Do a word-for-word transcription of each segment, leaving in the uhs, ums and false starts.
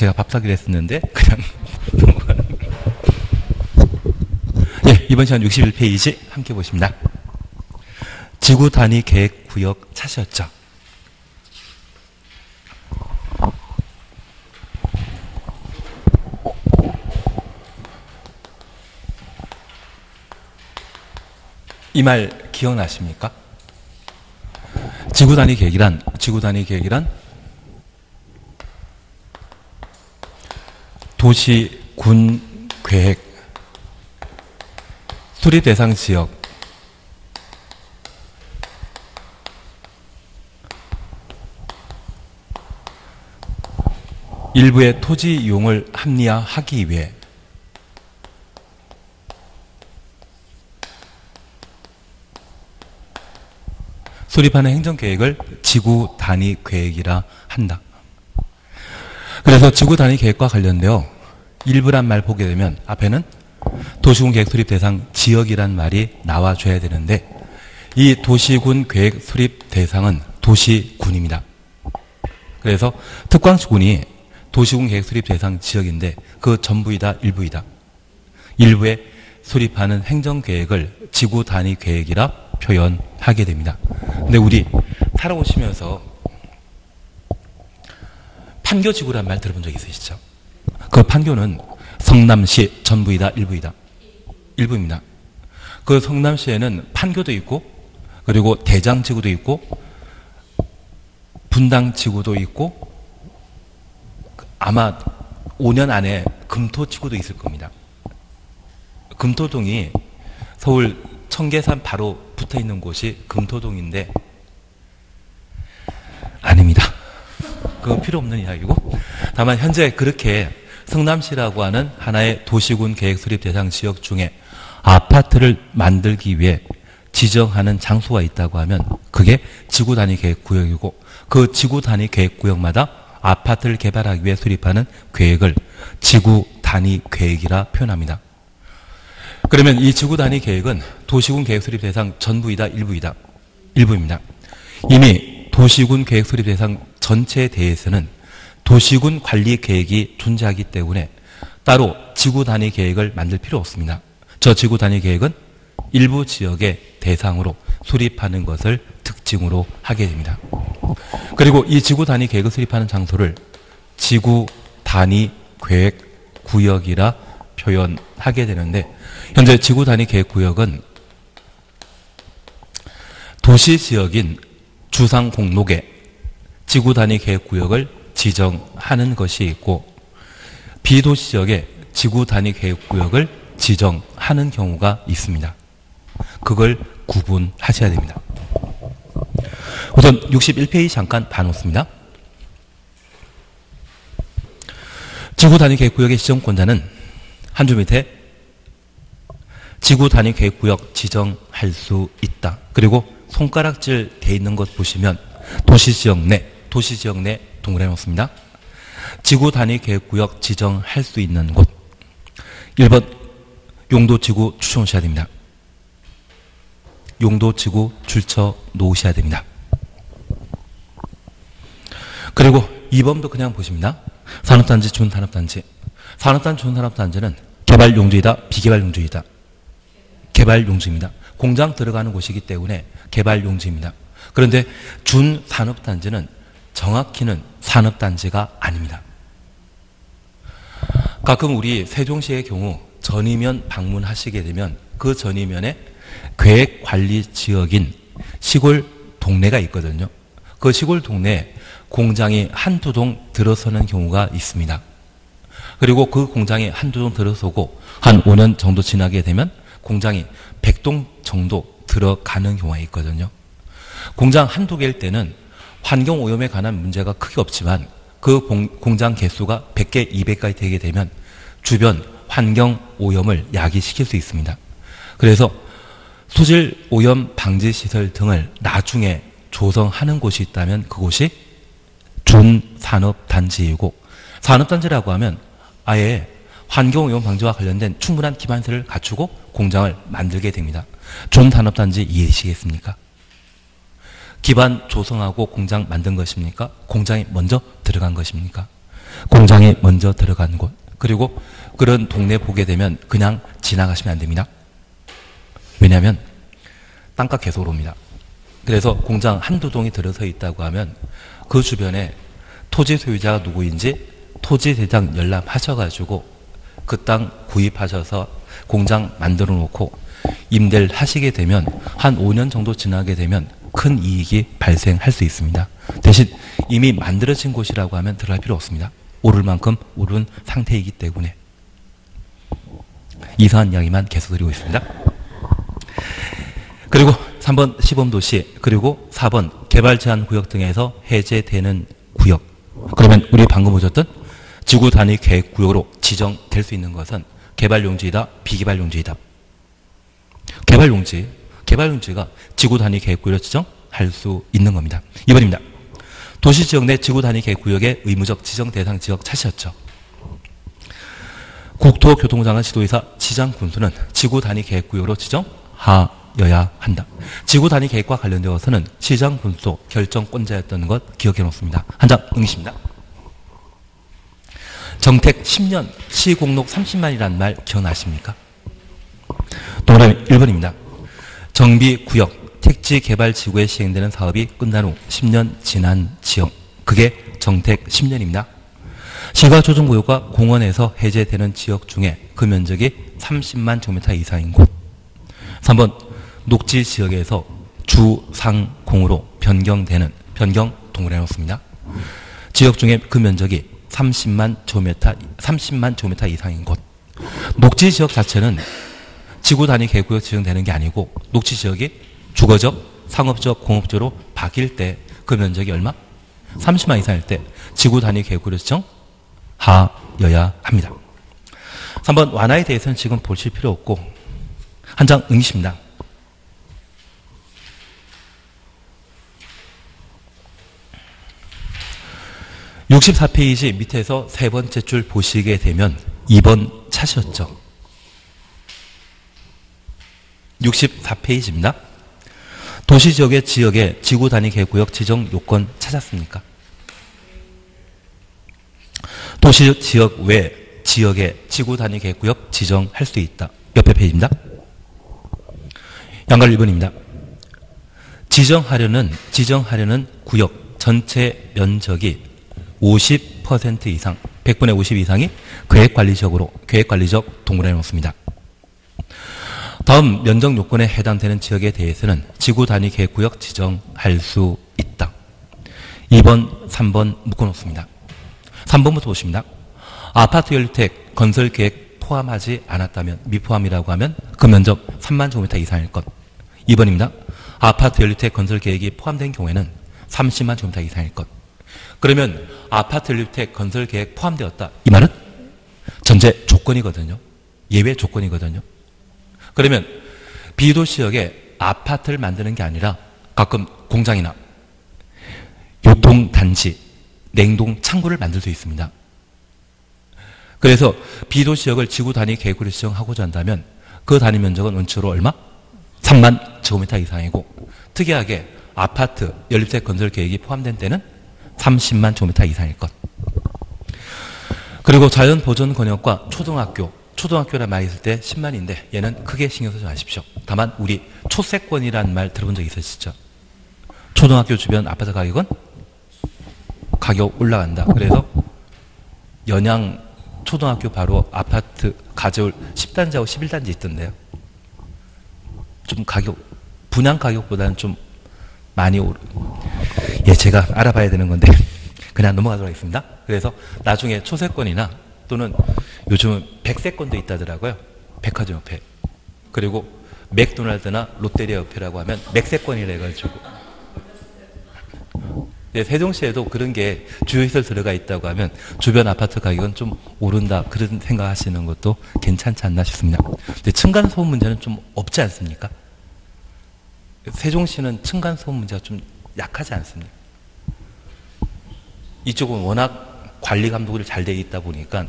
제가 밥 사기로 했었는데 그냥 넘어가는 예, 이번 시간 육십일 페이지 함께 보십니다. 지구 단위 계획 구역 차시였죠. 이 말 기억나십니까? 지구 단위 계획이란 지구 단위 계획이란 도시, 군, 계획, 수립 대상 지역, 일부의 토지 이용을 합리화하기 위해 수립하는 행정계획을 지구 단위 계획이라 한다. 그래서 지구 단위 계획과 관련되어 일부란 말 보게 되면 앞에는 도시군 계획 수립 대상 지역이란 말이 나와줘야 되는데 이 도시군 계획 수립 대상은 도시군입니다. 그래서 특광시군이 도시군 계획 수립 대상 지역인데 그 전부이다 일부이다. 일부에 수립하는 행정계획을 지구 단위 계획이라 표현하게 됩니다. 근데 우리 살아오시면서 판교지구란 말 들어본 적 있으시죠? 그 판교는 성남시 전부이다 일부이다. 일부입니다. 그 성남시에는 판교도 있고 그리고 대장지구도 있고 분당지구도 있고 아마 오 년 안에 금토지구도 있을 겁니다. 금토동이 서울 청계산 바로 붙어있는 곳이 금토동인데 아닙니다. 그건 필요 없는 이야기고 다만 현재 그렇게 성남시라고 하는 하나의 도시군 계획 수립 대상 지역 중에 아파트를 만들기 위해 지정하는 장소가 있다고 하면 그게 지구 단위 계획 구역이고 그 지구 단위 계획 구역마다 아파트를 개발하기 위해 수립하는 계획을 지구 단위 계획이라 표현합니다. 그러면 이 지구 단위 계획은 도시군 계획 수립 대상 전부이다 일부이다 일부입니다. 이미 도시군 계획 수립 대상 전체에 대해서는 도시군 관리 계획이 존재하기 때문에 따로 지구 단위 계획을 만들 필요 없습니다. 저 지구 단위 계획은 일부 지역의 대상으로 수립하는 것을 특징으로 하게 됩니다. 그리고 이 지구 단위 계획을 수립하는 장소를 지구 단위 계획 구역이라 표현하게 되는데 현재 지구 단위 계획 구역은 도시 지역인 주상 공록에 지구 단위 계획 구역을 지정하는 것이 있고 비도시 지역에 지구 단위 계획 구역을 지정하는 경우가 있습니다. 그걸 구분하셔야 됩니다. 우선 육십일 페이지 잠깐 봐놓습니다. 지구 단위 계획 구역의 지정권자는 한 줄 밑에 지구 단위 계획 구역 지정할 수 있다. 그리고 손가락질 돼 있는 것 보시면 도시 지역 내 도시 지역 내 동그라미 없습니다. 지구 단위 계획구역 지정할 수 있는 곳. 일 번 용도지구 추쳐 놓으셔야 됩니다. 용도지구 추쳐 놓으셔야 됩니다. 그리고 이 번도 그냥 보십니다. 산업단지, 준산업단지. 산업단지, 준산업단지는 개발용지이다, 비개발용지이다. 개발용지입니다. 공장 들어가는 곳이기 때문에 개발용지입니다. 그런데 준산업단지는 정확히는 산업단지가 아닙니다. 가끔 우리 세종시의 경우 전이면 방문하시게 되면 그 전이면에 계획관리지역인 시골 동네가 있거든요. 그 시골 동네에 공장이 한두 동 들어서는 경우가 있습니다. 그리고 그 공장이 한두 동 들어서고 한 오 년 정도 지나게 되면 공장이 백 동 정도 들어가는 경우가 있거든요. 공장 한두 개일 때는 환경오염에 관한 문제가 크게 없지만 그 공장 개수가 백 개, 이백 개까지 되게 되면 주변 환경오염을 야기시킬 수 있습니다. 그래서 수질오염 방지시설 등을 나중에 조성하는 곳이 있다면 그곳이 준산업단지이고 산업단지라고 하면 아예 환경오염 방지와 관련된 충분한 기반세를 갖추고 공장을 만들게 됩니다. 준산업단지 이해되시겠습니까? 기반 조성하고 공장 만든 것입니까? 공장이 먼저 들어간 것입니까? 공장이 먼저 들어간 곳, 그리고 그런 동네 보게 되면 그냥 지나가시면 안 됩니다. 왜냐하면 땅값 계속 오릅니다. 그래서 공장 한두 동이 들어서 있다고 하면 그 주변에 토지 소유자가 누구인지 토지 대장 열람하셔가지고 그 땅 구입하셔서 공장 만들어 놓고 임대를 하시게 되면 한 오 년 정도 지나게 되면 큰 이익이 발생할 수 있습니다. 대신 이미 만들어진 곳이라고 하면 들어갈 필요 없습니다. 오를 만큼 오른 상태이기 때문에. 이상한 이야기만 계속 드리고 있습니다. 그리고 삼 번 시범도시, 그리고 사 번 개발제한구역 등에서 해제되는 구역. 그러면 우리 방금 보셨던 지구단위계획구역으로 지정될 수 있는 것은 개발용지이다, 비개발용지이다. 개발용지, 개발용지가 지구단위계획구역으로 지정할 수 있는 겁니다. 이 번입니다. 도시지역 내 지구단위계획구역의 의무적 지정대상지역 차시였죠. 국토교통부장관 지도의사 지장군수는 지구단위계획구역으로 지정하여야 한다. 지구단위계획과 관련되어서는 지장군수 결정권자였던 것 기억해놓습니다. 한 장 응시입니다. 정택 십 년 시공록 삼십만이라는 말 기억나십니까? 동그라미 일 번입니다. 정비구역, 택지개발지구에 시행되는 사업이 끝난 후 십 년 지난 지역, 그게 정택 십 년입니다. 시가조정구역과 공원에서 해제되는 지역 중에 그 면적이 삼십만 제곱미터 이상인 곳. 삼 번 녹지지역에서 주상공으로 변경되는, 변경 동그라미 놓습니다. 지역 중에 그 면적이 삼십만 제곱미터, 삼십만 제곱미터 이상인 곳. 녹지지역 자체는 지구단위 계획구역 지정되는 게 아니고 녹지지역이 주거적, 상업적, 공업적으로 바뀔 때 그 면적이 얼마? 삼십만 이상일 때 지구단위 계획구역 지정하여야 합니다. 삼 번 완화에 대해서는 지금 보실 필요 없고 한 장 응시입니다. 육십사 페이지 밑에서 세 번째 줄 보시게 되면 이 번 차시였죠. 육십사 페이지입니다. 도시지역의 지역의 지구단위계획구역 지정 요건 찾았습니까? 도시지역 외 지역의 지구단위계획구역 지정할 수 있다. 옆에 페이지입니다. 양가로 일 번입니다. 지정하려는, 지정하려는 구역 전체 면적이 오십 퍼센트 이상, 백분의 오십 이상이 계획관리적으로, 계획관리적 동그라미 놓습니다. 다음 면적 요건에 해당되는 지역에 대해서는 지구 단위 계획구역 지정할 수 있다. 이 번, 삼 번 묶어놓습니다. 삼 번부터 보십니다. 아파트 연립주택 건설 계획 포함하지 않았다면, 미포함이라고 하면 그 면적 삼만 제곱미터 이상일 것. 이 번입니다. 아파트 연립주택 건설 계획이 포함된 경우에는 삼십만 제곱미터 이상일 것. 그러면 아파트 연립주택 건설 계획 포함되었다. 이 말은 전제 조건이거든요. 예외 조건이거든요. 그러면 비도시역에 아파트를 만드는 게 아니라 가끔 공장이나 교통단지, 냉동 창고를 만들 수 있습니다. 그래서 비도시역을 지구단위 계획구로 지정하고자 한다면 그 단위 면적은 원칙으로 얼마? 삼만 제곱미터 이상이고 특이하게 아파트, 연립주택 건설 계획이 포함된 때는 삼십만 제곱미터 이상일 것. 그리고 자연보존권역과 초등학교, 초등학교란 말이 있을 때 십만인데 얘는 크게 신경 쓰지 마십시오. 다만 우리 초세권이라는 말 들어본 적 있으시죠? 초등학교 주변 아파트 가격은 가격 올라간다. 그래서 연양 초등학교 바로 아파트 가져올 십 단지하고 십일 단지 있던데요. 좀 가격, 분양 가격보다는 좀 많이 오르... 예, 제가 알아봐야 되는 건데 그냥 넘어가도록 하겠습니다. 그래서 나중에 초세권이나 또는 요즘은 백세권도 있다더라고요. 백화점 옆에. 그리고 맥도날드나 롯데리아 옆에라고 하면 맥세권이라 해가지고. 네, 세종시에도 그런 게 주요시설 들어가 있다고 하면 주변 아파트 가격은 좀 오른다. 그런 생각하시는 것도 괜찮지 않나 싶습니다. 근데 층간소음 문제는 좀 없지 않습니까? 세종시는 층간소음 문제가 좀 약하지 않습니까? 이쪽은 워낙 관리 감독이 잘 되어 있다 보니까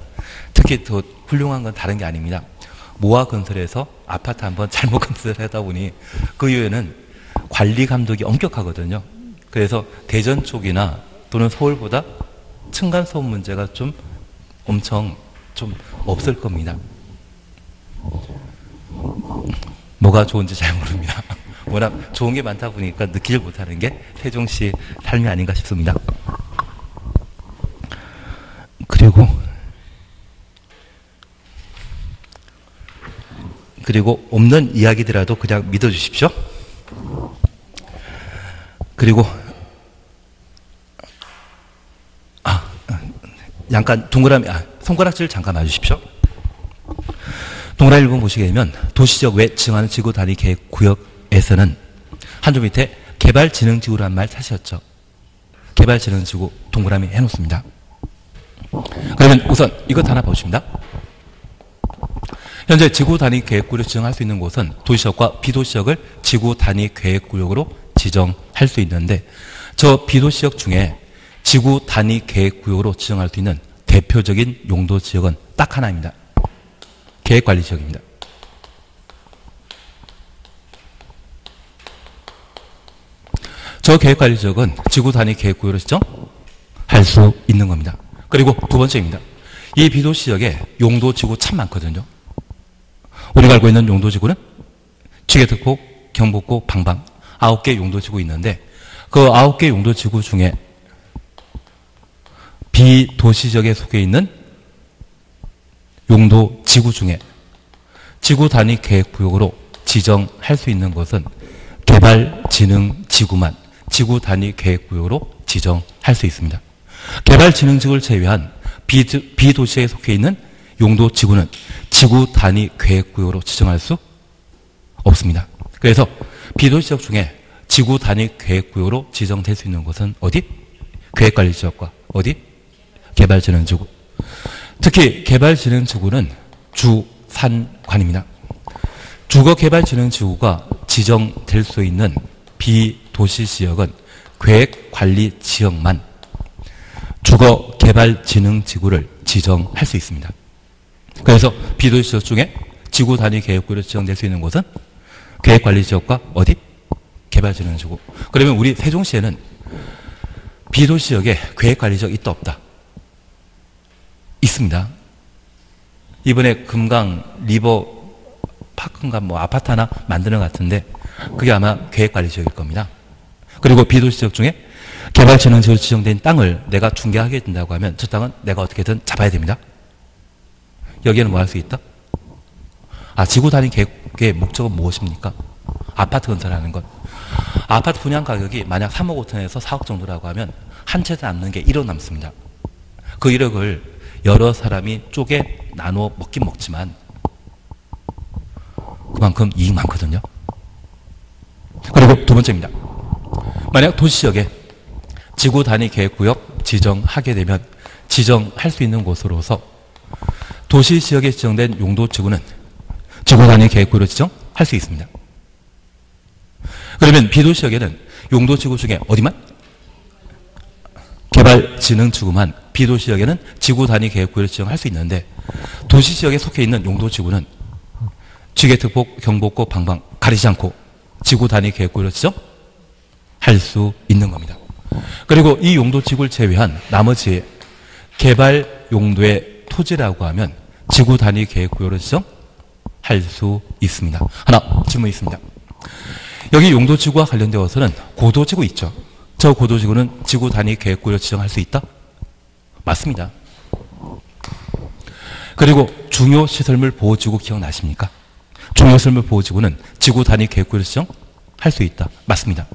특히 더 훌륭한 건 다른 게 아닙니다. 모아 건설에서 아파트 한번 잘못 건설하다 보니 그 이후에는 관리 감독이 엄격하거든요. 그래서 대전 쪽이나 또는 서울보다 층간소음 문제가 좀 엄청 좀 없을 겁니다. 뭐가 좋은지 잘 모릅니다. 워낙 좋은 게 많다 보니까 느끼질 못하는 게 세종시의 삶이 아닌가 싶습니다. 그리고 그리고 없는 이야기더라도 그냥 믿어주십시오. 그리고 아 잠깐 동그라미 아, 손가락질 잠깐 봐주십시오. 동그라미 일 번 보시게 되면 도시적 외 증하는 지구 단위 계획 구역에서는 한 줄 밑에 개발지능지구란 말 사시었죠. 개발지능지구 동그라미 해놓습니다. 그러면 우선 이것 하나 보십니다. 현재 지구 단위 계획구역 지정할 수 있는 곳은 도시역과 비도시역을 지구 단위 계획구역으로 지정할 수 있는데 저 비도시역 중에 지구 단위 계획구역으로 지정할 수 있는 대표적인 용도 지역은 딱 하나입니다. 계획관리지역입니다. 저 계획관리지역은 지구 단위 계획구역으로 지정할 수 있는 겁니다. 그리고 두 번째입니다. 이 비도시역에 용도지구 참 많거든요. 우리가 알고 있는 용도지구는 취계특곡, 경복고, 방방 아홉 개 용도지구 있는데 그 아홉 개 용도지구 중에 비도시지역에 속해 있는 용도지구 중에 지구 단위 계획구역으로 지정할 수 있는 것은 개발지능지구만 지구 단위 계획구역으로 지정할 수 있습니다. 개발지능지구를 제외한 비도시에 속해 있는 용도지구는 지구 단위 계획구역으로 지정할 수 없습니다. 그래서 비도시지역 중에 지구 단위 계획구역으로 지정될 수 있는 곳은 어디? 계획관리지역과 어디? 개발지능지구. 특히 개발지능지구는 주산관입니다. 주거개발지능지구가 지정될 수 있는 비도시지역은 계획관리지역만 주거개발지능지구를 지정할 수 있습니다. 그래서 비도시지역 중에 지구 단위 계획구로 지정될 수 있는 곳은 계획관리지역과 어디? 개발지능지구. 그러면 우리 세종시에는 비도시지역에 계획관리지역 있다 없다? 있습니다. 이번에 금강 리버 파크인가 뭐 아파트 하나 만드는 것 같은데 그게 아마 계획관리지역일 겁니다. 그리고 비도시지역 중에 개발지능지구로 지정된 땅을 내가 중개하게 된다고 하면 저 땅은 내가 어떻게든 잡아야 됩니다. 여기에는 뭐 할 수 있다? 아, 지구 단위 계획의 목적은 무엇입니까? 아파트 건설하는 것. 아파트 분양 가격이 만약 삼억 오천에서 사억 정도라고 하면 한 채도 남는 게 일억 남습니다. 그 일억을 여러 사람이 쪼개 나눠 먹긴 먹지만 그만큼 이익 많거든요. 그리고 두 번째입니다. 만약 도시지역에 지구 단위 계획구역 지정하게 되면 지정할 수 있는 곳으로서 도시 지역에 지정된 용도지구는 지구 단위 계획구로 지정할 수 있습니다. 그러면 비도시역에는 용도지구 중에 어디만? 개발지능지구만 비도시역에는 지구 단위 계획구로 지정할 수 있는데 도시 지역에 속해 있는 용도지구는 취계특곡, 경복고, 방방 가리지 않고 지구 단위 계획구로 지정할 수 있는 겁니다. 그리고 이 용도지구를 제외한 나머지 개발 용도의 토지라고 하면 지구 단위 계획구역으로 지정할 수 있습니다. 하나 질문 있습니다. 여기 용도지구와 관련되어서는 고도지구 있죠. 저 고도지구는 지구 단위 계획구역으로 지정할 수 있다? 맞습니다. 그리고 중요시설물 보호지구 기억나십니까? 중요시설물 보호지구는 지구 단위 계획구역으로 지정할 수 있다. 맞습니다.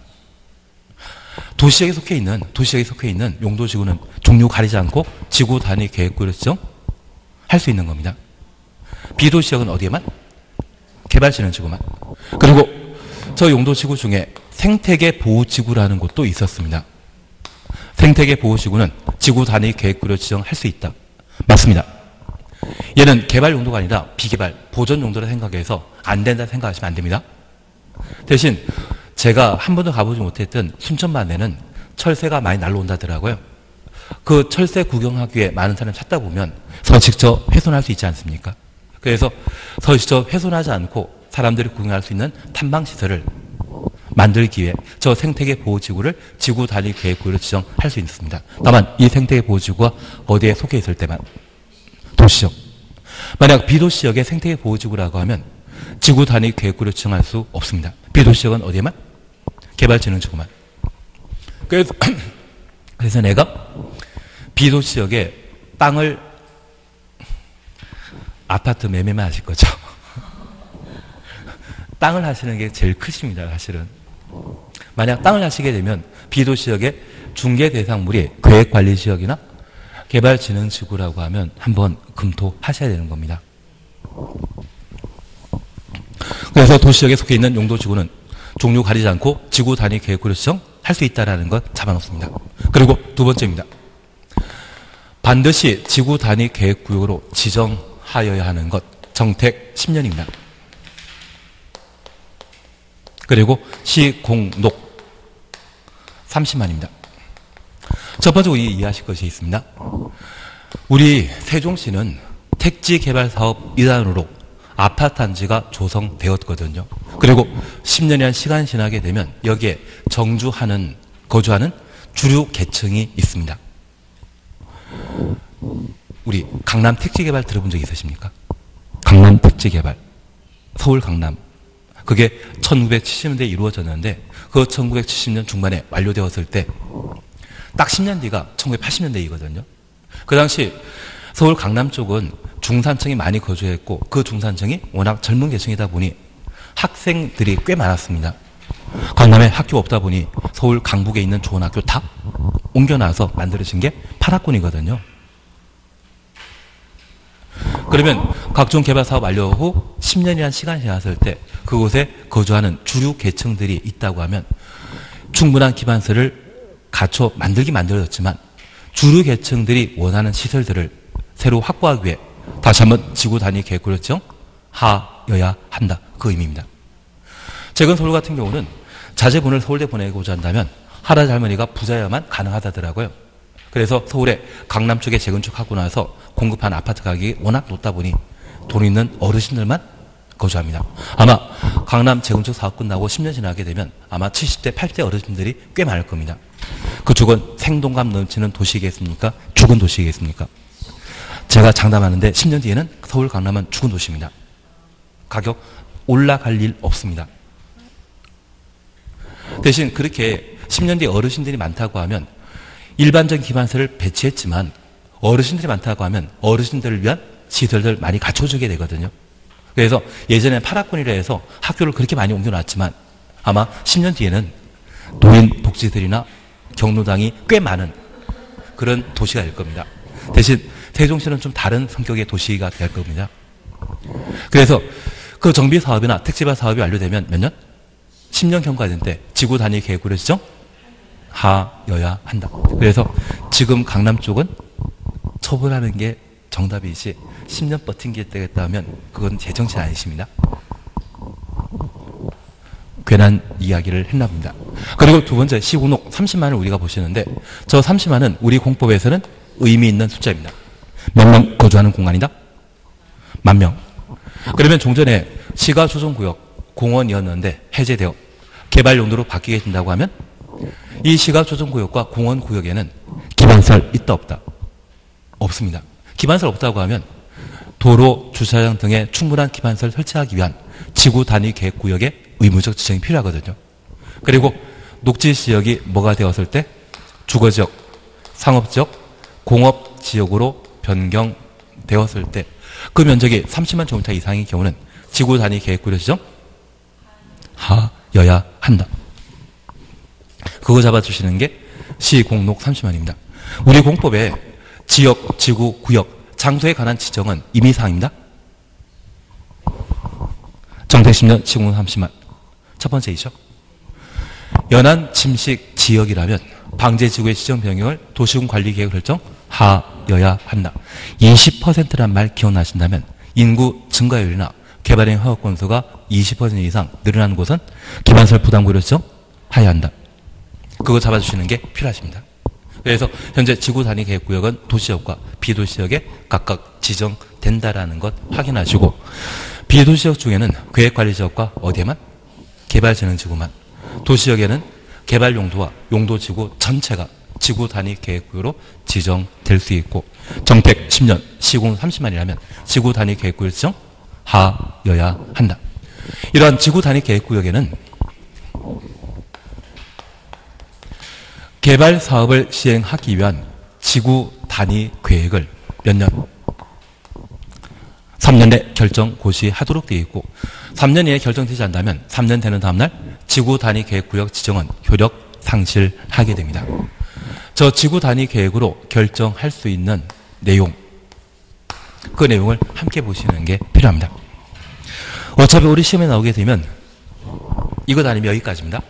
도시에 속해 있는, 도시에 속해 있는 용도지구는 종류 가리지 않고 지구 단위 계획구역으로 지정할 수 있는 겁니다. 비도시역은 어디에만? 개발지능지구만. 그리고 저 용도지구 중에 생태계 보호지구라는 곳도 있었습니다. 생태계 보호지구는 지구 단위 계획구역으로 지정할 수 있다. 맞습니다. 얘는 개발 용도가 아니라 비개발, 보전 용도라 생각해서 안 된다 생각하시면 안 됩니다. 대신 제가 한 번도 가보지 못했던 순천만에는 철새가 많이 날라온다더라고요. 그 철새 구경하기에 많은 사람 찾다 보면 서식처 훼손할 수 있지 않습니까? 그래서 서식처 훼손하지 않고 사람들이 구경할 수 있는 탐방시설을 만들기 위해 저 생태계 보호지구를 지구 단위 계획구로 지정할 수 있습니다. 다만 이 생태계 보호지구가 어디에 속해 있을 때만 도시역, 만약 비도시역의 생태계 보호지구라고 하면 지구 단위 계획구로 지정할 수 없습니다. 비도시역은 어디에만? 개발진흥지구만. 그래서, 그래서 내가 비도시역에 땅을 아파트 매매만 하실 거죠. 땅을 하시는 게 제일 크십니다, 사실은. 만약 땅을 하시게 되면 비도시역의 중개 대상물이 계획관리지역이나 개발진흥지구라고 하면 한번 검토하셔야 되는 겁니다. 그래서 도시역에 속해 있는 용도지구는 종류 가리지 않고 지구 단위 계획구로 지정할 수 있다는 것 잡아놓습니다. 그리고 두 번째입니다. 반드시 지구 단위 계획구역으로 지정하여야 하는 것, 정택 십 년입니다. 그리고 시공록 삼십만입니다. 첫 번째로 이해하실 것이 있습니다. 우리 세종시는 택지개발사업 일환으로 아파트 단지가 조성되었거든요. 그리고 십 년이라는 시간 지나게 되면 여기에 정주하는, 거주하는 주류 계층이 있습니다. 우리 강남 택지개발 들어본 적 있으십니까? 강남 택지개발, 서울 강남. 그게 천구백칠십 년대에 이루어졌는데 그 천구백칠십 년 중반에 완료되었을 때 딱 십 년 뒤가 천구백팔십 년대이거든요. 그 당시 서울 강남 쪽은 중산층이 많이 거주했고 그 중산층이 워낙 젊은 계층이다 보니 학생들이 꽤 많았습니다. 강남에 학교가 없다 보니 서울 강북에 있는 좋은 학교 다 옮겨놔서 만들어진 게 팔 학군이거든요. 그러면 각종 개발 사업 완료 후 십 년이라는 시간이 지났을 때 그곳에 거주하는 주류 계층들이 있다고 하면 충분한 기반서를 갖춰 만들기 만들어졌지만 주류 계층들이 원하는 시설들을 새로 확보하기 위해 다시 한번 지구 단위 계획구를 지정하여야 한다, 그 의미입니다. 최근 서울 같은 경우는 자제분을 서울대 보내고자 한다면 할아버지 할머니가 부자여야만 가능하다더라고요. 그래서 서울의 강남 쪽에 재건축하고 나서 공급한 아파트 가격이 워낙 높다 보니 돈 있는 어르신들만 거주합니다. 아마 강남 재건축 사업 끝나고 십 년 지나게 되면 아마 칠십 대, 팔십 대 어르신들이 꽤 많을 겁니다. 그쪽은 생동감 넘치는 도시이겠습니까? 죽은 도시이겠습니까? 제가 장담하는데 십 년 뒤에는 서울 강남은 죽은 도시입니다. 가격 올라갈 일 없습니다. 대신 그렇게 십 년 뒤에 어르신들이 많다고 하면 일반적인 기반세를 배치했지만 어르신들이 많다고 하면 어르신들을 위한 시설들 많이 갖춰주게 되거든요. 그래서 예전에 팔 학군이라 해서 학교를 그렇게 많이 옮겨놨지만 아마 십 년 뒤에는 노인 복지들이나 경로당이 꽤 많은 그런 도시가 될 겁니다. 대신 세종시는 좀 다른 성격의 도시가 될 겁니다. 그래서 그 정비 사업이나 택지발 사업이 완료되면 몇 년? 십 년 경과된 때 지구 단위 계획구를 지정하여야 한다. 그래서 지금 강남 쪽은 처분하는 게 정답이지 십 년 버틴겠다 하면 그건 제 정신 아니십니다. 괜한 이야기를 했나 봅니다. 그리고 두 번째 시공록 삼십만을 우리가 보시는데 저 삼십만은 우리 공법에서는 의미 있는 숫자입니다. 몇 명 거주하는 공간이다? 만 명. 그러면 종전에 시가 조정구역 공원이었는데 해제되어 개발 용도로 바뀌게 된다고 하면 이 시가 조정구역과 공원구역에는 기반설 있다 없다? 없습니다. 기반설 없다고 하면 도로, 주차장 등의 충분한 기반설 설치하기 위한 지구 단위 계획 구역의 의무적 지정이 필요하거든요. 그리고 녹지 지역이 뭐가 되었을 때 주거 지역, 상업 지역, 공업 지역으로 변경되었을 때 그 면적이 삼십만 제곱미터 이상인 경우는 지구 단위 계획 구역 지정하여야 한다. 그거 잡아주시는 게 시공록 삼십만입니다. 우리 공법에 지역, 지구, 구역, 장소에 관한 지정은 임의사항입니다. 정택 십 년, 시공록 삼십만. 첫 번째이죠. 연안 침식 지역이라면 방제지구의 지정 변경을 도시군 관리계획 결정하여야 한다. 이십 퍼센트란 말 기억나신다면 인구 증가율이나 개발형 허가 건수가 이십 퍼센트 이상 늘어난 곳은 기반설 부담구를 지정하여야 한다. 그거 잡아주시는 게 필요하십니다. 그래서 현재 지구 단위 계획구역은 도시역과 비도시역에 각각 지정된다라는 것 확인하시고 비도시역 중에는 계획관리지역과 어디에만? 개발진흥지구만. 도시역에는 개발 용도와 용도지구 전체가 지구 단위 계획구역으로 지정될 수 있고, 정택 십 년, 시공 삼십만이라면 지구 단위 계획구역 지정하여야 한다. 이러한 지구 단위 계획구역에는 개발 사업을 시행하기 위한 지구 단위 계획을 몇 년? 삼 년 내 결정 고시하도록 되어 있고, 삼 년 이내 결정되지 않다면 삼 년 되는 다음날 지구 단위 계획 구역 지정은 효력 상실하게 됩니다. 저 지구 단위 계획으로 결정할 수 있는 내용, 그 내용을 함께 보시는 게 필요합니다. 어차피 우리 시험에 나오게 되면 이것 아니면 여기까지입니다.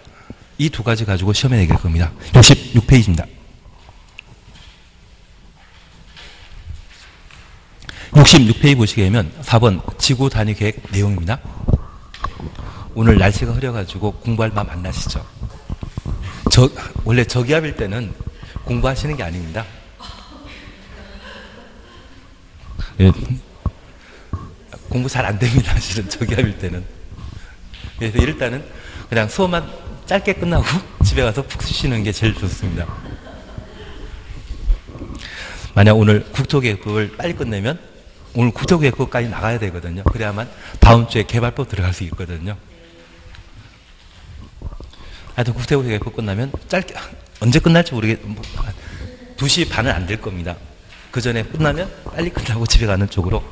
이 두 가지 가지고 시험에 내게 될 겁니다. 육십육 페이지입니다. 육십육 페이지 보시게 되면 사 번 지구 단위 계획 내용입니다. 오늘 날씨가 흐려가지고 공부할 마음 안 나시죠? 저, 원래 저기압일 때는 공부하시는 게 아닙니다. 예, 공부 잘 안 됩니다. 사실은 저기압일 때는. 그래서 일단은 그냥 수업만 짧게 끝나고 집에 가서 푹 쉬는 게 제일 좋습니다. 만약 오늘 국토계획법을 빨리 끝내면 오늘 국토계획법까지 나가야 되거든요. 그래야만 다음 주에 개발법 들어갈 수 있거든요. 하여튼 국토계획법 끝나면 짧게, 언제 끝날지 모르겠는데 두 시 반은 안 될 겁니다. 그 전에 끝나면 빨리 끝나고 집에 가는 쪽으로.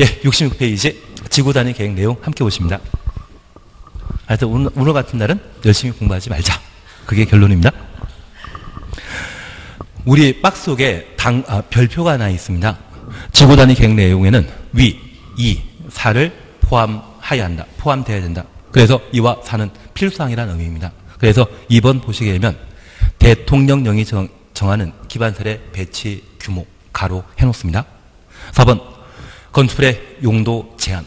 예, 육십육 페이지 지구 단위 계획 내용 함께 보십니다. 하여튼 오늘, 오늘 같은 날은 열심히 공부하지 말자. 그게 결론입니다. 우리 박스 속에 당, 아, 별표가 하나 있습니다. 지구 단위 계획 내용에는 위, 이, 사를 포함하여야 한다. 포함되어야 된다. 그래서 이와 사는 필수항이라는 의미입니다. 그래서 이 번 보시게 되면 대통령령이 정, 정하는 기반설의 배치 규모 가로 해놓습니다. 사 번 건축의 용도 제한.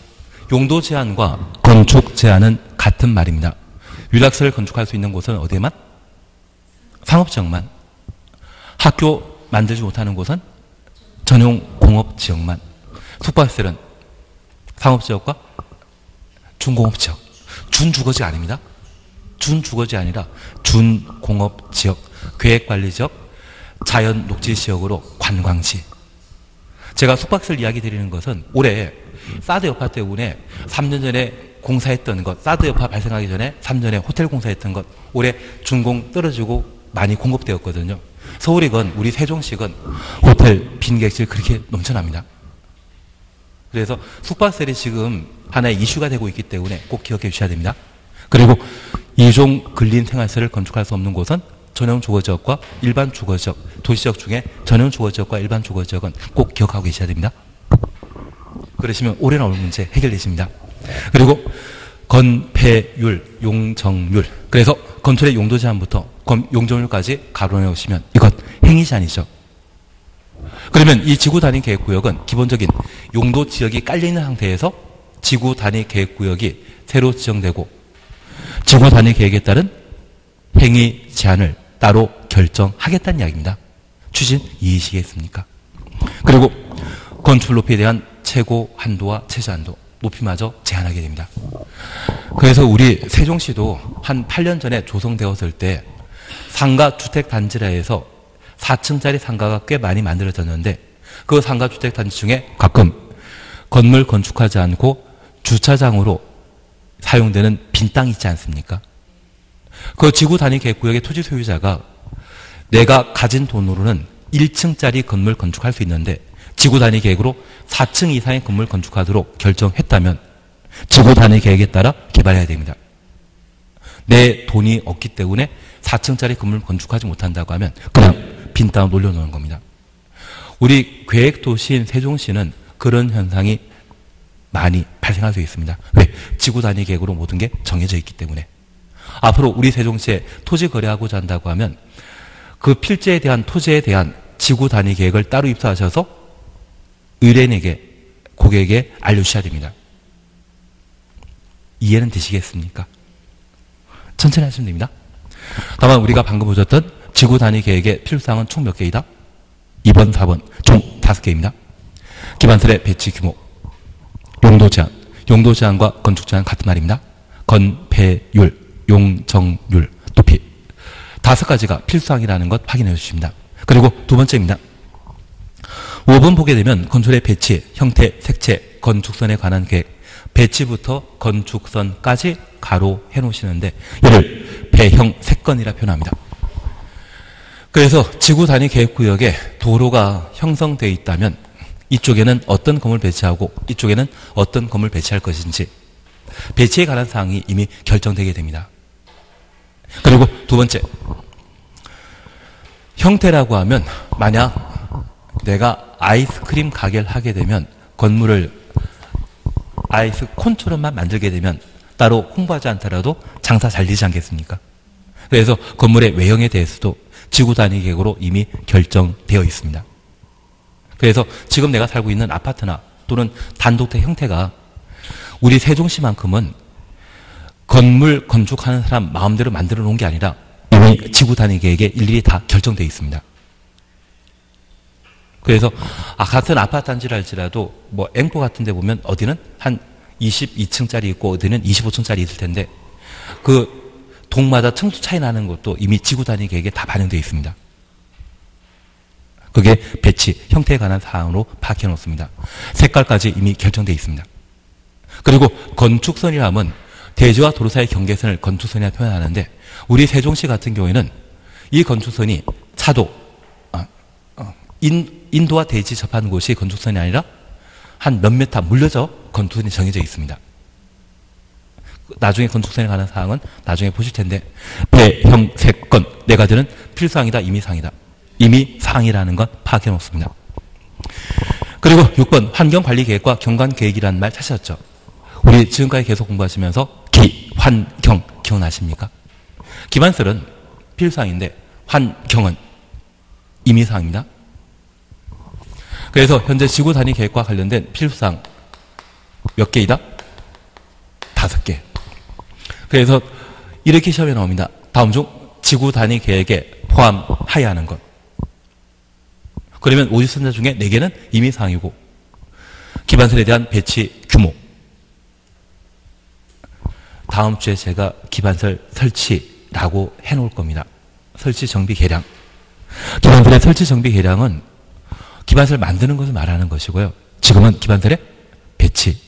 용도 제한과 건축 제한은 같은 말입니다. 유락설을 건축할 수 있는 곳은 어디에만? 상업지역만. 학교 만들지 못하는 곳은 전용 공업지역만. 숙박시설은 상업지역과 준공업지역. 준주거지가 아닙니다. 준주거지 아니라 준공업지역, 계획관리지역, 자연녹지지역으로 관광지. 제가 숙박시설 이야기 드리는 것은 올해 사드 여파 때문에 삼 년 전에 공사했던 것, 사드 여파 발생하기 전에 삼 년 전에 호텔 공사했던 것, 올해 준공 떨어지고 많이 공급되었거든요. 서울이건 우리 세종시건 호텔 빈객실 그렇게 넘쳐납니다. 그래서 숙박시설이 지금 하나의 이슈가 되고 있기 때문에 꼭 기억해 주셔야 됩니다. 그리고 이종 근린 생활시설을 건축할 수 없는 곳은 전용 주거지역과 일반 주거지역, 도시지역 중에 전용 주거지역과 일반 주거지역은 꼭 기억하고 계셔야 됩니다. 그러시면 올해 나올 문제 해결되십니다. 그리고 건폐율, 용적률. 그래서 건축의 용도 제한부터 용적률까지 가로내 오시면 이것 행위 제한이죠. 그러면 이 지구 단위 계획 구역은 기본적인 용도 지역이 깔려 있는 상태에서 지구 단위 계획 구역이 새로 지정되고 지구 단위 계획에 따른 행위 제한을 따로 결정하겠다는 이야기입니다. 추진 이해시겠습니까? 그리고 건축 높이에 대한 최고 한도와 최저 한도, 높이마저 제한하게 됩니다. 그래서 우리 세종시도 한 팔 년 전에 조성되었을 때 상가 주택단지라 해서 사 층짜리 상가가 꽤 많이 만들어졌는데 그 상가 주택단지 중에 가끔 건물 건축하지 않고 주차장으로 사용되는 빈 땅 있지 않습니까? 그 지구 단위 계획구역의 토지 소유자가 내가 가진 돈으로는 일 층짜리 건물 건축할 수 있는데 지구 단위 계획으로 사 층 이상의 건물 건축하도록 결정했다면 지구 단위 계획에 따라 개발해야 됩니다. 내 돈이 없기 때문에 사 층짜리 건물 건축하지 못한다고 하면 그냥 빈 땅을 놀려놓는 겁니다. 우리 계획도시인 세종시는 그런 현상이 많이 발생할 수 있습니다. 왜? 지구 단위 계획으로 모든 게 정해져 있기 때문에. 앞으로 우리 세종시에 토지 거래하고자 한다고 하면 그 필지에 대한 토지에 대한 지구 단위 계획을 따로 입수하셔서 의뢰인에게, 고객에게 알려주셔야 됩니다. 이해는 되시겠습니까? 천천히 하시면 됩니다. 다만 우리가 방금 보셨던 지구 단위 계획의 필요사항은 총 몇 개이다? 이 번, 사 번, 총 다섯 개입니다. 기반설의 배치 규모, 용도 제한, 용도 제한과 건축 제한 같은 말입니다. 건폐율, 용적률 높이. 다섯 가지가 필수항이라는 것 확인해 주십니다. 그리고 두 번째입니다. 오 번 보게 되면 건축의 배치, 형태, 색채, 건축선에 관한 계획, 배치부터 건축선까지 가로 해놓으시는데 이를 배형 색건이라 표현합니다. 그래서 지구 단위 계획구역에 도로가 형성되어 있다면 이쪽에는 어떤 건물 배치하고 이쪽에는 어떤 건물 배치할 것인지 배치에 관한 사항이 이미 결정되게 됩니다. 그리고 두 번째, 형태라고 하면 만약 내가 아이스크림 가게를 하게 되면 건물을 아이스콘처럼만 만들게 되면 따로 홍보하지 않더라도 장사 잘 되지 않겠습니까? 그래서 건물의 외형에 대해서도 지구 단위 계획으로 이미 결정되어 있습니다. 그래서 지금 내가 살고 있는 아파트나 또는 단독대 형태가 우리 세종시만큼은 건물 건축하는 사람 마음대로 만들어 놓은 게 아니라 이미 지구 단위 계획에 일일이 다 결정되어 있습니다. 그래서 아, 같은 아파트 단지를 할지라도 뭐 앵포 같은 데 보면 어디는 한 이십이 층짜리 있고 어디는 이십오 층짜리 있을 텐데 그 동마다 층수 차이 나는 것도 이미 지구 단위 계획에 다 반영되어 있습니다. 그게 배치, 형태에 관한 사항으로 파악해 놓습니다. 색깔까지 이미 결정되어 있습니다. 그리고 건축선이라면 대지와 도로 사이 경계선을 건축선이라 표현하는데 우리 세종시 같은 경우에는 이 건축선이 차도, 아, 아, 인, 인도와 대지 접하는 곳이 건축선이 아니라 한 몇 메타 물려져 건축선이 정해져 있습니다. 나중에 건축선에 관한 사항은 나중에 보실 텐데 배형 색건 네 가지는 필수항이다, 임의사항이다. 임의사항이라는 건 파악해 놓습니다. 그리고 육 번 환경관리계획과 경관계획이라는 말 찾으셨죠? 우리 지금까지 계속 공부하시면서 기, 환경 기억나십니까? 기반설은 필수항인데 환경은 임의사항입니다. 그래서 현재 지구 단위 계획과 관련된 필수항 몇 개이다? 다섯 개. 그래서 이렇게 시험에 나옵니다. 다음 중 지구 단위 계획에 포함하여야 하는 것. 그러면 오십삼 자 중에 네 개는 임의사항이고 기반설에 대한 배치 규모. 다음 주에 제가 기반설 설치라고 해놓을 겁니다. 설치 정비 계량. 기반설의 설치 정비 계량은 기반설 만드는 것을 말하는 것이고요. 지금은 기반설의 배치.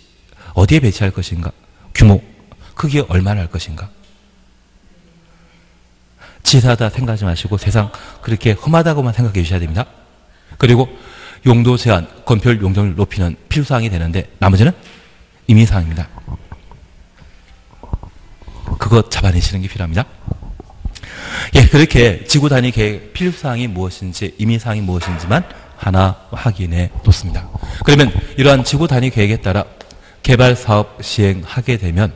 어디에 배치할 것인가? 규모. 크기에 얼마나 할 것인가? 지사하다 생각하지 마시고 세상 그렇게 험하다고만 생각해 주셔야 됩니다. 그리고 용도 제한, 건폐율 용적률 높이는 필수사항이 되는데 나머지는 임의사항입니다. 그거 잡아내시는 게 필요합니다. 예, 그렇게 지구 단위 계획 필수사항이 무엇인지 임의사항이 무엇인지만 하나 확인해 놓습니다. 그러면 이러한 지구 단위 계획에 따라 개발 사업 시행하게 되면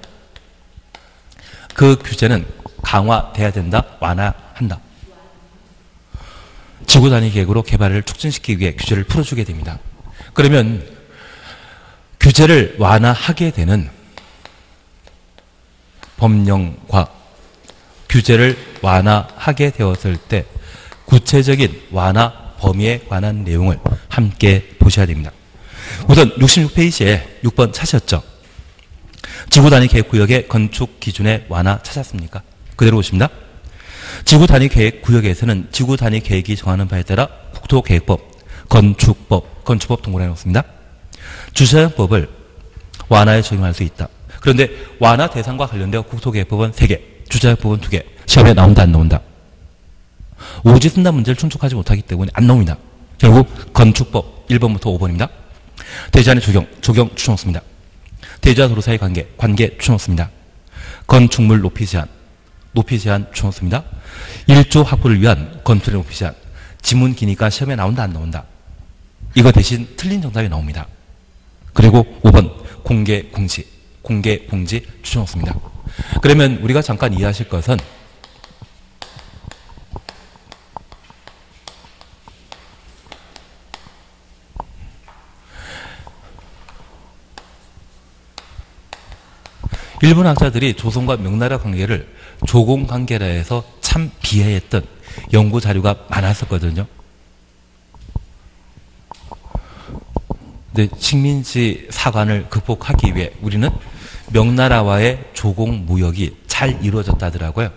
그 규제는 강화돼야 된다, 완화한다. 지구 단위 계획으로 개발을 촉진시키기 위해 규제를 풀어주게 됩니다. 그러면 규제를 완화하게 되는 법령과 규제를 완화하게 되었을 때 구체적인 완화 범위에 관한 내용을 함께 보셔야 됩니다. 우선 육십육 페이지에 육 번 찾으셨죠? 지구 단위 계획 구역의 건축 기준의 완화 찾았습니까? 그대로 보십니다. 지구 단위 계획 구역에서는 지구 단위 계획이 정하는 바에 따라 국토계획법, 건축법, 건축법 동그라미 놓습니다. 주차장법을 완화에 적용할 수 있다. 그런데 완화 대상과 관련되어 국토계획법은 세 개, 주차장법은 두 개. 시험에 나온다 안 나온다? 오지 쓴다 문제를 충족하지 못하기 때문에 안 나옵니다. 결국 건축법 일 번부터 오 번입니다. 대지안의 조경, 조경 추천없습니다. 대지와 도로 사이 관계, 관계 추천없습니다. 건축물 높이 제한, 높이 제한 추천없습니다. 일조 확보를 위한 건축의 높이 제한, 지문 기니까 시험에 나온다 안 나온다? 이거 대신 틀린 정답이 나옵니다. 그리고 오 번 공개 공지, 공개 공지 추천없습니다. 그러면 우리가 잠깐 이해하실 것은 일본 학자들이 조선과 명나라 관계를 조공관계라 해서 참 비애했던 연구 자료가 많았었거든요. 근데 식민지 사관을 극복하기 위해 우리는 명나라와의 조공 무역이 잘 이루어졌다더라고요.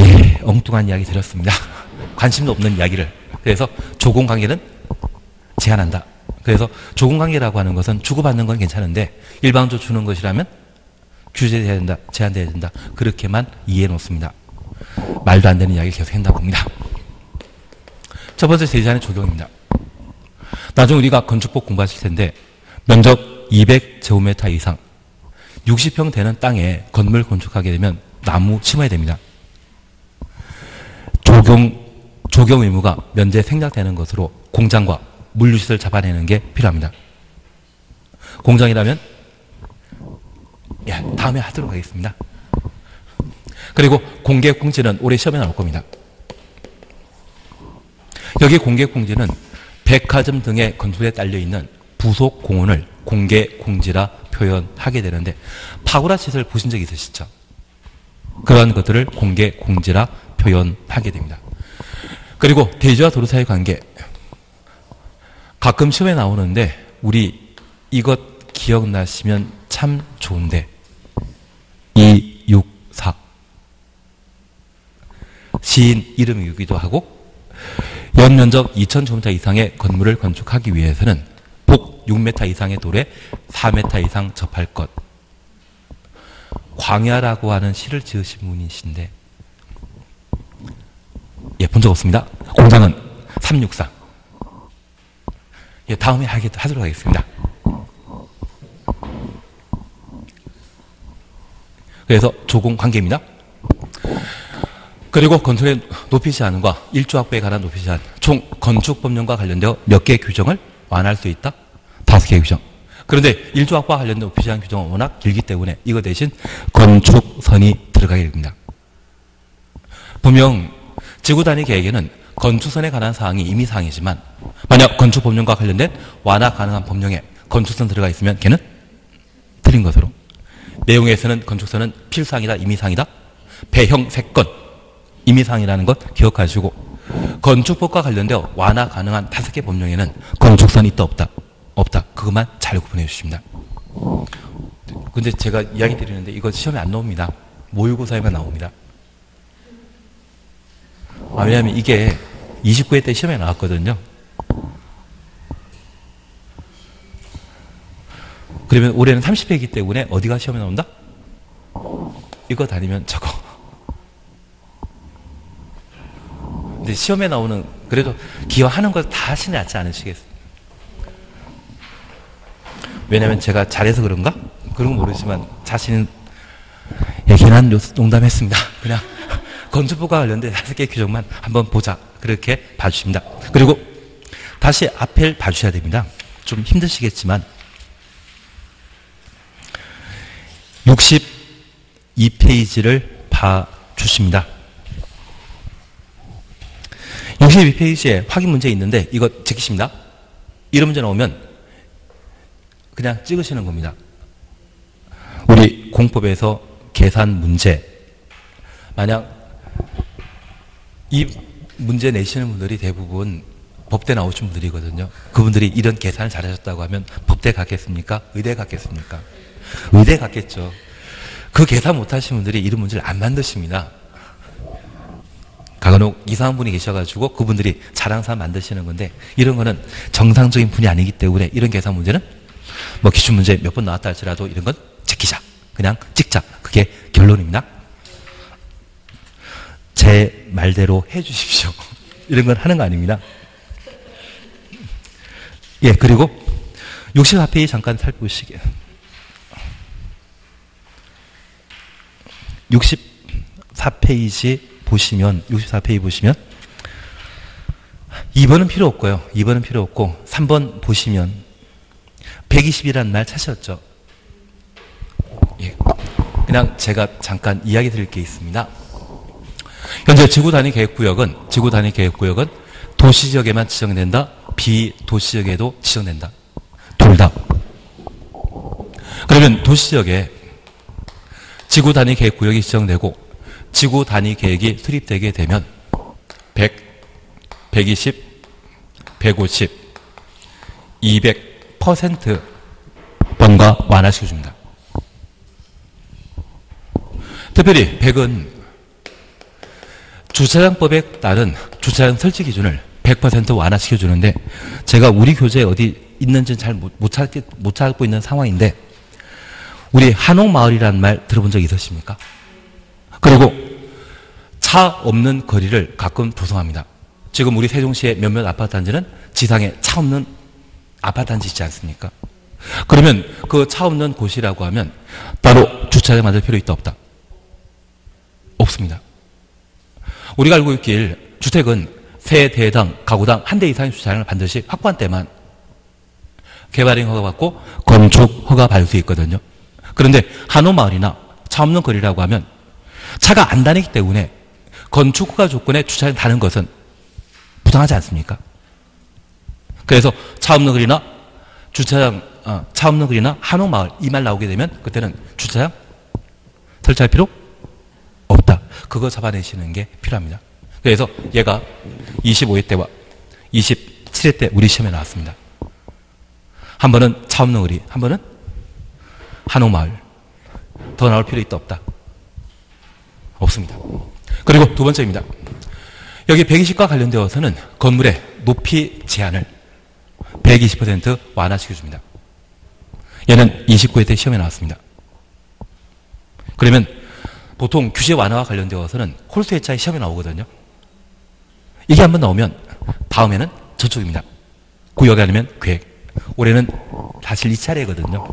예, 엉뚱한 이야기 드렸습니다. 관심도 없는 이야기를. 그래서 조공관계는 제한한다. 그래서 조공관계라고 하는 것은 주고받는 건 괜찮은데 일방적으로 주는 것이라면 규제돼야 된다, 제한돼야 된다. 그렇게만 이해해 놓습니다. 말도 안 되는 이야기를 계속 한다고 봅니다. 첫 번째 제재안의 적용입니다. 나중에 우리가 건축법 공부하실 텐데 면적 이백 제곱미터 이상 육십 평 되는 땅에 건물 건축하게 되면 나무 심어야 됩니다. 조경, 조경 의무가 면제 생략되는 것으로 공장과 물류시설 잡아내는 게 필요합니다. 공장이라면 야, 다음에 하도록 하겠습니다. 그리고 공개공지는 올해 시험에 나올 겁니다. 여기 공개공지는 백화점 등의 건축에 딸려있는 부속 공원을 공개공지라 표현하게 되는데 파고라 시설 보신 적 있으시죠? 그러한 것들을 공개공지라 표현하게 됩니다. 그리고 대지와 도로 사이의 관계 가끔 시험에 나오는데 우리 이것 기억나시면 참 좋은데 이육사 시인 이름이기도 하고 연면적 이천 제곱미터 이상의 건물을 건축하기 위해서는 폭 육 미터 이상의 돌에 사 미터 이상 접할 것. 광야라고 하는 시를 지으신 분이신데 예, 본 적 없습니다. 공장은 삼백육십사. 예, 다음에 하도록 하겠습니다. 그래서 조공관계입니다. 그리고 건축의 높이 제한과 일조합부에 관한 높이 제한, 총 건축법령과 관련되어 몇 개의 규정을 완화할 수 있다? 다섯 개의 규정. 그런데 일조합부와 관련된 높이 제한 규정은 워낙 길기 때문에 이거 대신 건축선이 들어가게 됩니다. 분명 지구단위 계획에는 건축선에 관한 사항이 임의 사항이지만 만약 건축법령과 관련된 완화 가능한 법령에 건축선 들어가 있으면 걔는 틀린 것으로 내용에서는 건축선은 필수항이다, 임의 사항이다, 배형 세건 임의사항이라는 것 기억하시고 건축법과 관련되어 완화 가능한 다섯 개 법령에는 건축선이 있다 없다 없다 그것만 잘 구분해 주십니다. 근데 제가 이야기 드리는데 이건 시험에 안 나옵니다. 모의고사에만 나옵니다. 아, 왜냐하면 이게 이십구 회 때 시험에 나왔거든요. 그러면 올해는 삼십 회이기 때문에 어디가 시험에 나온다? 이거 다니면 저거 근데 시험에 나오는 그래도 기여하는 걸 다 하시는 않지 않으시겠어요? 왜냐하면 제가 잘해서 그런가? 그런 건 모르지만 자신은 얘기는 한 농담했습니다. 그냥 건축법과 관련된 다섯 개 규정만 한번 보자 그렇게 봐주십니다. 그리고 다시 앞을 봐주셔야 됩니다. 좀 힘드시겠지만 육십이 페이지를 봐주십니다. 육십이 페이지에 확인 문제 있는데 이거 지키십니다. 이런 문제 나오면 그냥 찍으시는 겁니다. 우리 공법에서 계산 문제 만약 이 문제 내시는 분들이 대부분 법대 나오신 분들이거든요. 그분들이 이런 계산을 잘하셨다고 하면 법대 갔겠습니까? 의대 갔겠습니까? 의대 갔겠죠. 그 계산 못하신 분들이 이런 문제를 안 만드십니다. 가간혹 이상한 분이 계셔가지고 그분들이 자랑사 만드시는 건데 이런 거는 정상적인 분이 아니기 때문에 이런 계산 문제는 뭐 기출 문제 몇 번 나왔다 할지라도 이런 건 지키자. 그냥 찍자. 그게 결론입니다. 제 말대로 해주십시오. 이런 건 하는 거 아닙니다. 예, 그리고 육십사 페이지 잠깐 살펴보시게. 육십사 페이지 보시면, 육십사 페이지 보시면, 이 번은 필요 없고요. 이 번은 필요 없고, 삼 번 보시면, 백이십이라는 날 찾으셨죠? 예. 그냥 제가 잠깐 이야기 드릴 게 있습니다. 현재 지구단위 계획구역은, 지구단위 계획구역은 도시지역에만 지정된다, 비도시지역에도 지정된다. 둘 다. 그러면 도시지역에 지구단위 계획구역이 지정되고, 지구 단위 계획이 수립되게 되면 백, 백이십, 백오십, 이백 퍼센트 번가 완화시켜줍니다. 특별히 백은 주차장법에 따른 주차장 설치 기준을 백 퍼센트 완화시켜주는데, 제가 우리 교재에 어디 있는지는 잘 못 찾기, 못 찾고 있는 상황인데, 우리 한옥마을이라는 말 들어본 적 있으십니까? 그리고 차 없는 거리를 가끔 조성합니다. 지금 우리 세종시의 몇몇 아파트 단지는 지상에 차 없는 아파트 단지 있지 않습니까? 그러면 그 차 없는 곳이라고 하면 따로 주차장 만들 필요 있다 없다? 없습니다. 우리가 알고 있길 주택은 세 대당 가구당 한 대 이상의 주차장을 반드시 확보한 때만 개발행 허가받고 건축 허가받을 수 있거든요. 그런데 한옥마을이나 차 없는 거리라고 하면 차가 안 다니기 때문에 건축 허가 조건에 주차장 다는 것은 부당하지 않습니까? 그래서 차 없는 거리나 주차장, 어, 차 없는 거리나 한옥마을 이 말 나오게 되면 그때는 주차장 설치할 필요 없다. 그거 잡아내시는 게 필요합니다. 그래서 얘가 이십오 회 때와 이십칠 회 때 우리 시험에 나왔습니다. 한 번은 차 없는 거리, 한 번은 한옥마을. 더 나올 필요 있다 없다? 없습니다. 그리고 두 번째입니다. 여기 백이십과 관련되어서는 건물의 높이 제한을 백이십 퍼센트 완화시켜줍니다. 얘는 이십구 회 때 시험에 나왔습니다. 그러면 보통 규제 완화와 관련되어서는 홀수 회차에 시험에 나오거든요. 이게 한번 나오면 다음에는 저쪽입니다. 구역이 아니면 계획. 올해는 사실 이 차례거든요.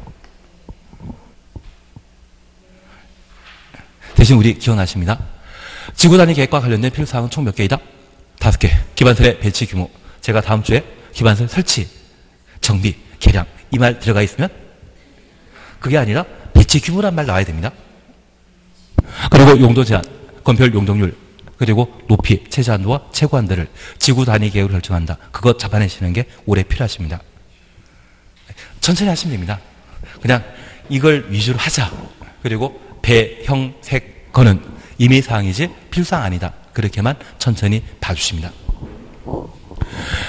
대신 우리 기억나십니다. 지구단위 계획과 관련된 필요사항은 총 몇 개이다? 다섯 개. 기반설의 배치 규모. 제가 다음 주에 기반설 설치, 정비, 개량 이 말 들어가 있으면 그게 아니라 배치 규모란 말 나와야 됩니다. 그리고 용도 제한, 건폐율 용적률, 그리고 높이, 최저한도와 최고한도를 지구 단위 계획으로 결정한다. 그거 잡아내시는 게 올해 필요하십니다. 천천히 하시면 됩니다. 그냥 이걸 위주로 하자. 그리고 배, 형, 색, 거는 임의사항이지 필수사항 아니다. 그렇게만 천천히 봐주십니다.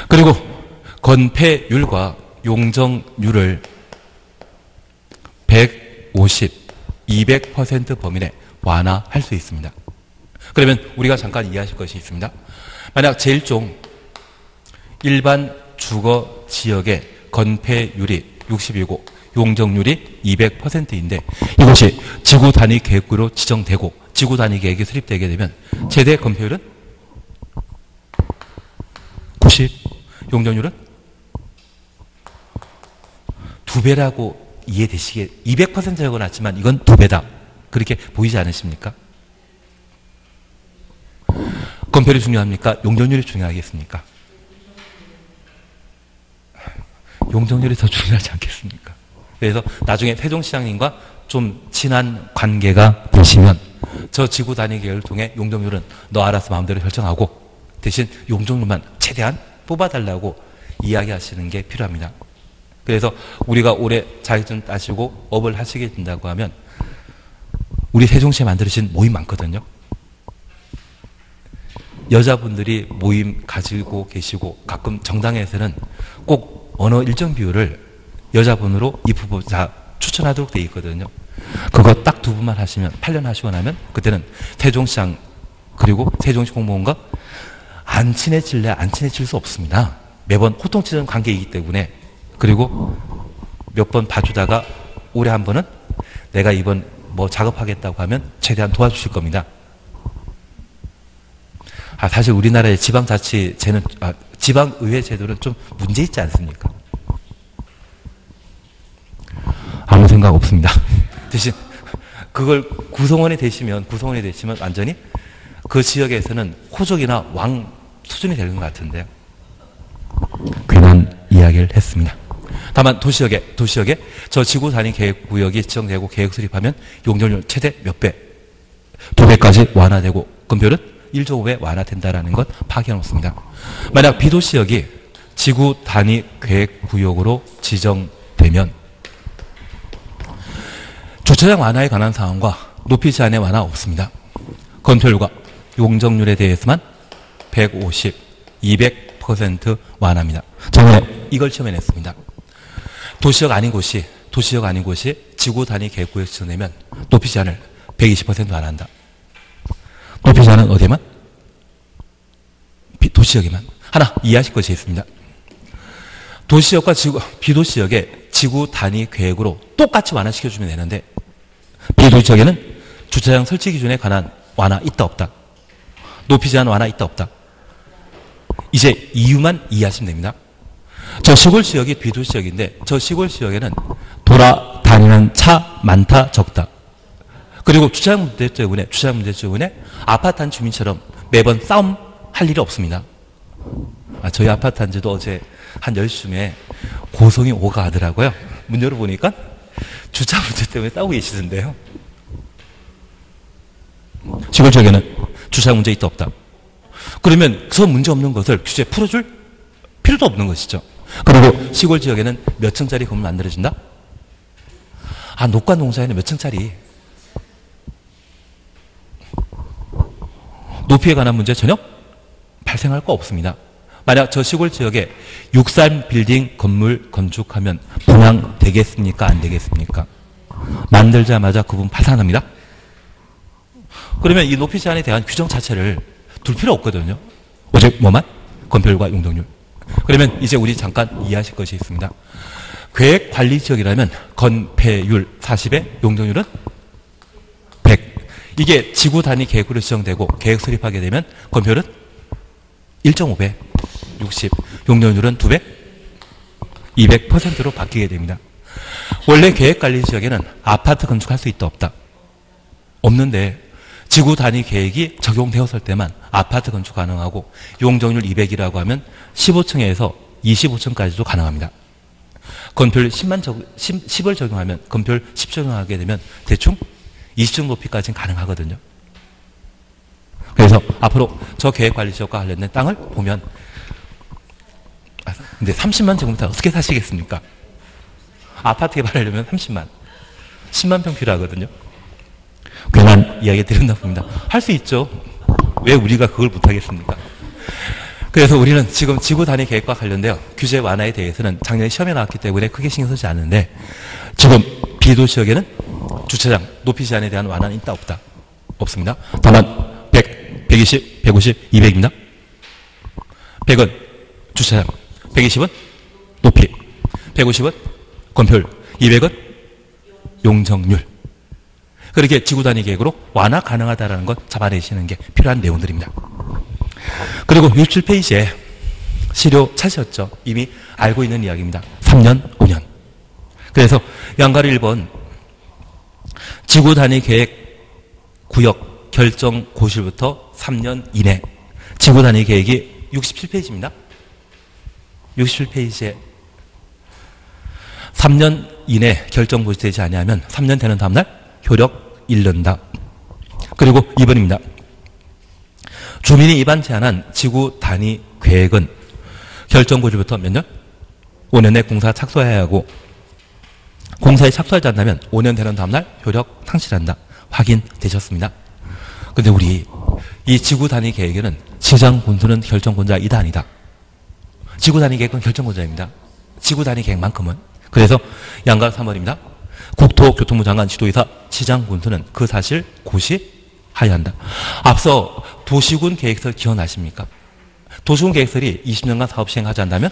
그리고 건폐율과 용적률을 백오십, 이백 퍼센트 범위 내 완화할 수 있습니다. 그러면 우리가 잠깐 이해하실 것이 있습니다. 만약 제일 종 일반 주거 지역의 건폐율이 육십이고 용적률이 이백 퍼센트인데 이것이 지구 단위 계획으로 지정되고 지구 단위 계획이 수립되게 되면 최대 건폐율은 구십, 용적률은 두 배라고 이해되시게, 이백 퍼센트 적어놨지만 이건 두 배다. 그렇게 보이지 않으십니까? 건폐율이 중요합니까? 용적률이 중요하겠습니까? 용적률이 더 중요하지 않겠습니까? 그래서 나중에 세종시장님과 좀 친한 관계가 되시면 저 지구 단위 계획을 통해 용적률은 너 알아서 마음대로 결정하고 대신 용적률만 최대한 뽑아달라고 이야기하시는 게 필요합니다. 그래서 우리가 올해 자격증 따시고 업을 하시게 된다고 하면 우리 세종시에 만들어진 모임 많거든요. 여자분들이 모임 가지고 계시고 가끔 정당에서는 꼭 어느 일정 비율을 여자분으로 이 후보자 추천하도록 돼 있거든요. 그거 딱 두 분만 하시면 팔 년 하시고 나면 그때는 세종시장 그리고 세종시 공무원과 안 친해질래 안 친해질 수 없습니다. 매번 호통치는 관계이기 때문에. 그리고 몇 번 봐주다가 올해 한 번은 내가 이번 뭐 작업하겠다고 하면 최대한 도와주실 겁니다. 아, 사실 우리나라의 지방자치제는, 아, 지방의회 제도는 좀 문제 있지 않습니까? 아무 생각 없습니다. 대신 그걸 구성원이 되시면, 구성원이 되시면 완전히 그 지역에서는 호족이나 왕 수준이 되는 것 같은데요. 괜한 이야기를 했습니다. 다만 도시역에, 도시역에 저 지구 단위 계획 구역이 지정되고 계획 수립하면 용적률 최대 몇 배? 두 배까지 완화되고 건폐율은 일 점 오 배 완화된다라는 것 파견없습니다. 만약 비도시역이 지구 단위 계획 구역으로 지정되면 주차장 완화에 관한 사항과 높이 제한에 완화 없습니다. 건폐율과 용적률에 대해서만 백오십, 이백 퍼센트 완화합니다. 저번에 이걸 시험에 냈습니다. 도시역 아닌 곳이, 도시역 아닌 곳이 지구 단위 계획구역에 지정되면 높이 제한을 백이십 퍼센트 안 한다. 높이자는 어디에만? 도시역에만. 하나 이해하실 것이 있습니다. 도시역과 지구, 비도시역에 지구 단위 계획으로 똑같이 완화시켜주면 되는데, 비도시역에는 주차장 설치 기준에 관한 완화 있다 없다, 높이 제한 완화 있다 없다. 이제 이유만 이해하시면 됩니다. 저 시골 지역이 비도시 지역인데 저 시골 지역에는 돌아다니는 차 많다 적다, 그리고 주차장 문제 때문에 주차장 문제 때문에 아파트 한 주민처럼 매번 싸움 할 일이 없습니다. 아, 저희 아파트 한 지도 어제 한 열 시쯤에 고성이 오가 하더라고요. 문 열어보니까 주차 문제 때문에 싸우고 계시던데요. 시골 지역에는 주차장 문제 있다 없다. 그러면 그 문제 없는 것을 규제 풀어줄 필요도 없는 것이죠. 그리고 시골 지역에는 몇 층짜리 건물 만들어진다? 아, 녹관 농사에는 몇 층짜리? 높이에 관한 문제 전혀 발생할 거 없습니다. 만약 저 시골 지역에 육삼 빌딩 건물 건축하면 분양 되겠습니까? 안 되겠습니까? 만들자마자 그분 파산합니다. 그러면 이 높이 제한에 대한 규정 자체를 둘 필요 없거든요. 오직 뭐만? 건폐율과 용적률. 그러면 이제 우리 잠깐 이해하실 것이 있습니다. 계획 관리 지역이라면 건폐율 사십에 용적률은 백. 이게 지구 단위 계획으로 지정되고 계획 수립하게 되면 건폐율은 일 점 오 배, 육십, 용적률은 두 배, 이백 퍼센트로 바뀌게 됩니다. 원래 계획 관리 지역에는 아파트 건축할 수 있다 없다? 없는데 지구 단위 계획이 적용되었을 때만 아파트 건축 가능하고 용적률 이백이라고 하면 십오 층에서 이십오 층까지도 가능합니다. 건폐율 십만 적, 십을 적용하면 건폐율 십 적용하게 되면 대충 이십 층 높이까지는 가능하거든요. 그래서 앞으로 저 계획관리지역과 관련된 땅을 보면, 아, 근데 삼십만 제곱미터 어떻게 사시겠습니까? 아파트 개발하려면 삼십만, 십만 평 필요하거든요. 괜한 이야기 드렸나 봅니다. 할 수 있죠. 왜 우리가 그걸 못하겠습니까? 그래서 우리는 지금 지구 단위 계획과 관련되어 규제 완화에 대해서는 작년에 시험에 나왔기 때문에 크게 신경 쓰지 않는데, 지금 비도시역에는 주차장, 높이 제한에 대한 완화는 있다 없다? 없습니다. 다만 백, 백이십, 백오십, 이백입니다. 백은 주차장, 백이십은 높이, 백오십은 건폐율, 이백은 용적률. 그렇게 지구 단위 계획으로 완화 가능하다라는 것 잡아내시는 게 필요한 내용들입니다. 그리고 육십칠 페이지에 시료 찾으셨죠? 이미 알고 있는 이야기입니다. 삼 년, 오 년. 그래서 양가로 일 번 지구 단위 계획 구역 결정 고시부터 삼 년 이내 지구 단위 계획이 육십칠 페이지입니다. 육십칠 페이지에 삼 년 이내 결정 고시되지 않으면 삼 년 되는 다음 날 효력 잃는다. 그리고 이 번입니다. 주민이 입안 제한한 지구 단위 계획은 결정 고시부터 몇 년? 오 년 내 공사 착수해야 하고, 공사에 착수하지 않다면 오 년 되는 다음날 효력 상실한다. 확인되셨습니다. 근데 우리 이 지구 단위 계획에는 시장 군수는 결정권자이다 아니다? 지구 단위 계획은 결정권자입니다. 지구 단위 계획만큼은. 그래서 양가 삼 번입니다. 국토교통부 장관, 지도이사, 시장 군수는 그 사실 고시하여야 한다. 앞서 도시군 계획설 기억나십니까? 도시군 계획설이 이십 년간 사업 시행하지 않다면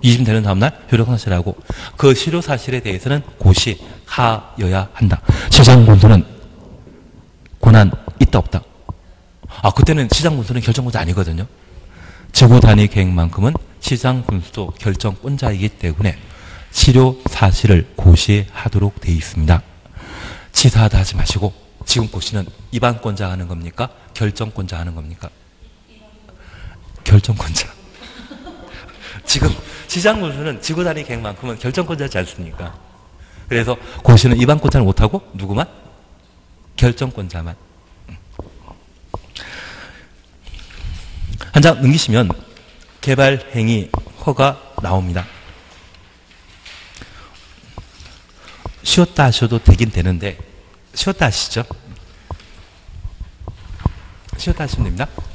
이십 년 되는 다음날 효력 상실하고, 그 실효 사실에 대해서는 고시하여야 한다. 시장 군수는 권한 있다 없다? 아, 그때는 시장 군수는 결정권자 아니거든요. 지구 단위 계획만큼은 시장 군수도 결정권자이기 때문에 실효 사실을 고시하도록 되어 있습니다. 치사하다 하지 마시고, 지금 고시는 입안권자 하는 겁니까? 결정권자 하는 겁니까? 결정권자. 지금 시장 군수는 지구 단위 계획만큼은 결정권자지 않습니까? 그래서 고시는 입안권자를 못하고 누구만? 결정권자만. 한 장 넘기시면 개발행위 허가 나옵니다. 쉬었다 하셔도 되긴 되는데, 쉬었다 하시죠. 쉬었다 하시면 됩니다.